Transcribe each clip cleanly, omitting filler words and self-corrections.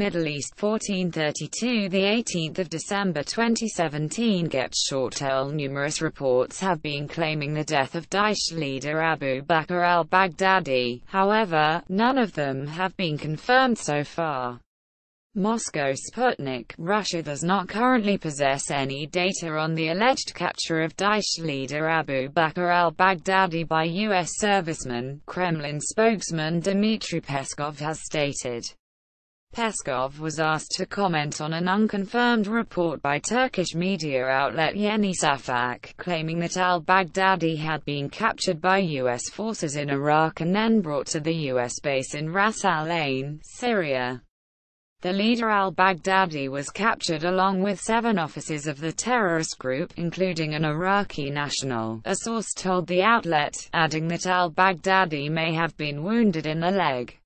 Middle East 1432 the 18th of December 2017 Get Shortl. Numerous reports have been claiming the death of Daesh leader Abu Bakr al-Baghdadi, however, none of them have been confirmed so far. Moscow Sputnik, Russia does not currently possess any data on the alleged capture of Daesh leader Abu Bakr al-Baghdadi by U.S. servicemen, Kremlin spokesman Dmitry Peskov has stated. Peskov was asked to comment on an unconfirmed report by Turkish media outlet Yeni Safak, claiming that al-Baghdadi had been captured by U.S. forces in Iraq and then brought to the U.S. base in Ras al-Ain, Syria. The leader al-Baghdadi was captured along with 7 officers of the terrorist group, including an Iraqi national, a source told the outlet, adding that al-Baghdadi may have been wounded in the leg.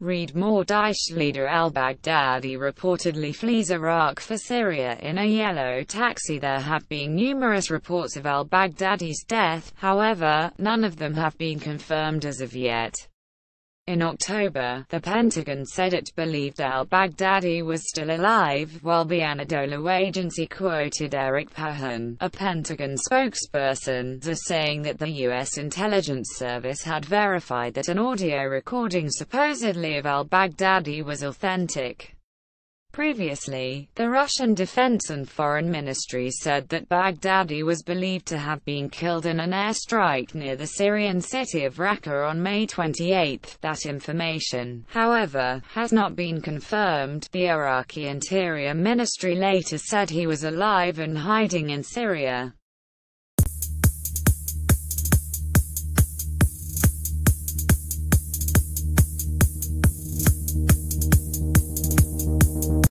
Read more. Daesh leader al-Baghdadi reportedly flees Iraq for Syria in a yellow taxi. There have been numerous reports of al-Baghdadi's death, however, none of them have been confirmed as of yet. In October, the Pentagon said it believed al-Baghdadi was still alive, while the Anadolu agency quoted Eric Pahan, a Pentagon spokesperson, as saying that the U.S. intelligence service had verified that an audio recording supposedly of al-Baghdadi was authentic. Previously, the Russian Defense and Foreign Ministry said that Baghdadi was believed to have been killed in an airstrike near the Syrian city of Raqqa on May 28. That information, however, has not been confirmed. The Iraqi Interior Ministry later said he was alive and hiding in Syria.